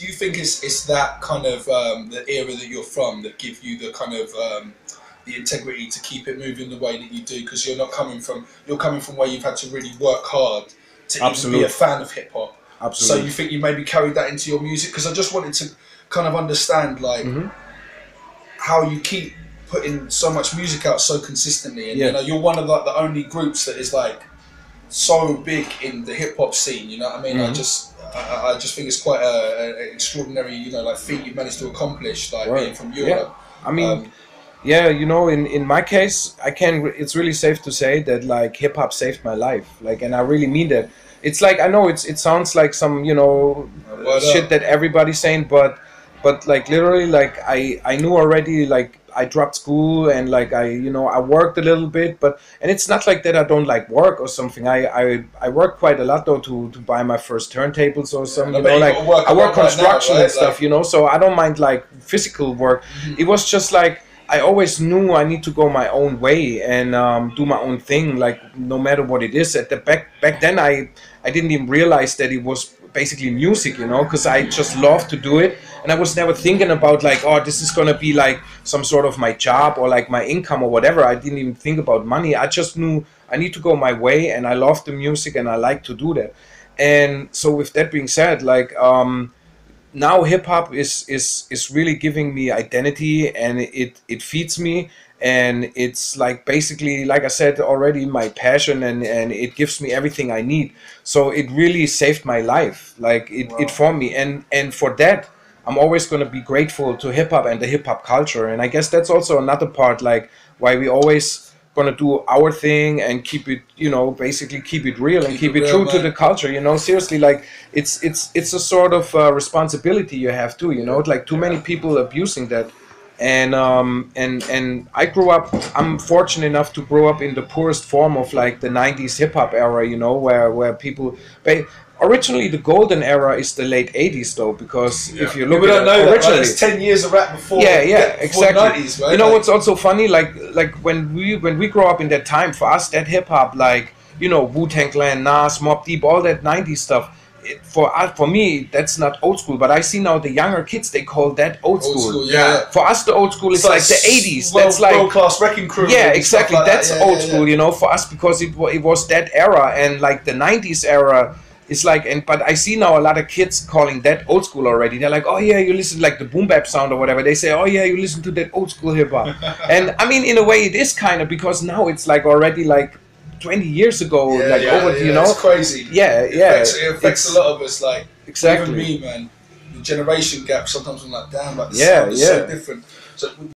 do you think it's that kind of the era that you're from that give you the kind of the integrity to keep it moving the way that you do? Because you're coming from where you've had to really work hard to even be a fan of hip hop. Absolutely. So you think you maybe carried that into your music? Because I just wanted to kind of understand, like, how you keep putting so much music out so consistently, and you know, you're one of like the only groups that is like so big in the hip hop scene. You know what I mean? I just think it's quite an extraordinary, you know, like feat you managed to accomplish, like being from Europe. Yeah. I mean, you know, in my case, I can. It's really safe to say that like hip hop saved my life, like, and I really mean that. It's like, I know it sounds like some, you know, shit that everybody's saying, but like literally, like I knew already, like. I dropped school and like I worked a little bit, and it's not like that I don't like work or something. I work quite a lot though to buy my first turntables or something. You know, like I work construction and stuff, you know, so I don't mind like physical work. It was just like I always knew I need to go my own way and do my own thing, like no matter what it is. At the back then I didn't even realize that it was basically music, you know, because I just love to do it. And I was never thinking about like, oh, this is going to be like some sort of my job or like my income or whatever. I didn't even think about money. I just knew I need to go my way, and I love the music and I like to do that. And so with that being said, like now hip hop is really giving me identity, and it feeds me. And it's like basically, like I said already, my passion, and it gives me everything I need. So it really saved my life. Like it formed me. And for that, I'm always going to be grateful to hip hop and the hip hop culture. And I guess that's also another part, like why we always going to do our thing and keep it, you know, basically keep it real and keep it true to the culture, you know, seriously, like it's a sort of responsibility you have too, you know, like too many people abusing that. And I grew up, I'm fortunate enough to grow up in the poorest form of like the 90s hip hop era, you know, where people pay. Originally, the golden era is the late 80s, though, because if you look at it originally, it's 10 years of rap before. Exactly. 90s, right? You know, like, what's also funny, like when we grow up in that time, for us, that hip hop, like, you know, Wu Tang Clan, Nas, Mob Deep, all that 90s stuff. For me, that's not old school, but I see now the younger kids, they call that old school. For us, the old school is like the 80s. That's like world class wrecking crew. Yeah, exactly. Like that's old school, you know, for us, because it was that era, and like the 90s era. It's like, but I see now a lot of kids calling that old school already. They're like, oh yeah, you listen like the boom bap sound or whatever. They say, oh yeah, you listen to that old school hip hop. And I mean, in a way, it is kind of, because now it's like already like 20 years ago, you know, it's crazy. It affects a lot of us. Like even me, man, the generation gap. Sometimes I'm like, damn, like this sound is so different. So